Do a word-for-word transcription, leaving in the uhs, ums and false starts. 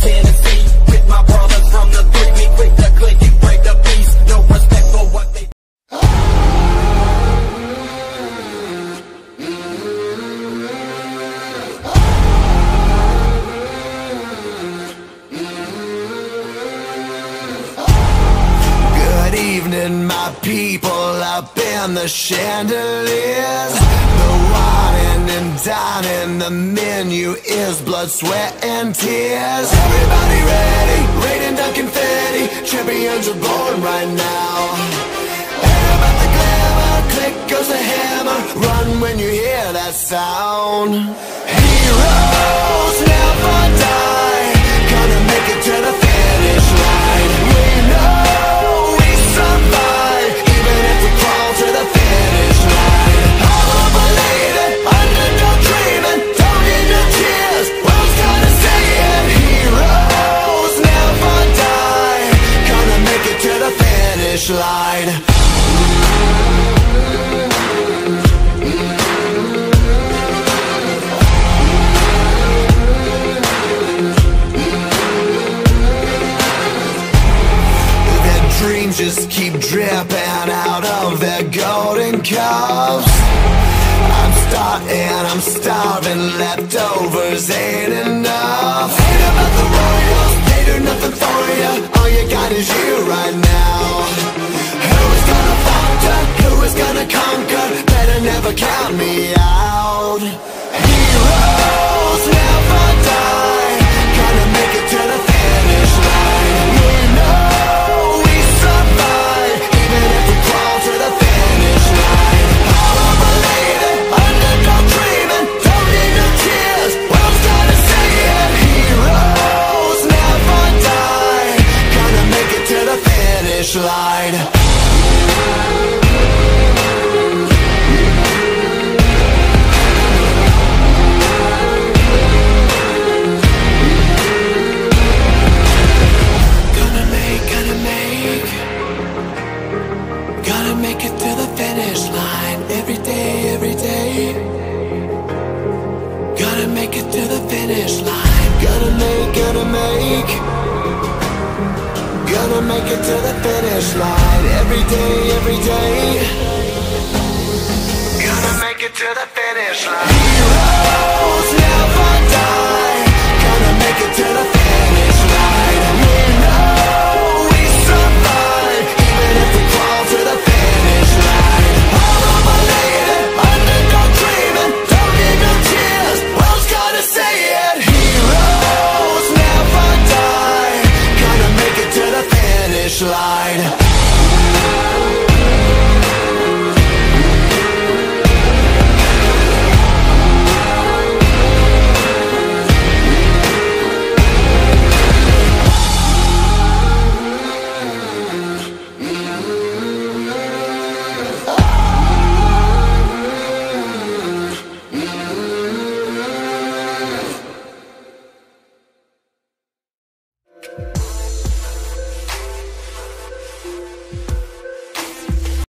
Tennessee, with my brothers from the three, we quick to click and break the peace, no respect for what they Good evening, my people, up in the chandeliers. The wine and dining, the menu is blood, sweat, and tears. Everybody ready, raining down confetti. Champions are born right now. Hear about the glamour, click goes the hammer. Run when you hear that sound. Heroes never die, gonna make it to the finish line. We know we survive, even if we crawl to the finish line. Slide. Their dreams just keep dripping out of their golden cups. I'm starting, I'm starving, leftovers ain't enough. Ain't about the royals, they do nothing for you. All you got is you right now. Who's gonna falter? Who is gonna conquer? Better never count me out. Heroes never die, gonna make it to the finish line. We know we survive, even if we crawl to the finish line. All of a lady, underdog dreaming, don't need no tears, world's gonna see it. Heroes never die, gonna make it to the finish line. Every day, every day, gonna make it to the finish line.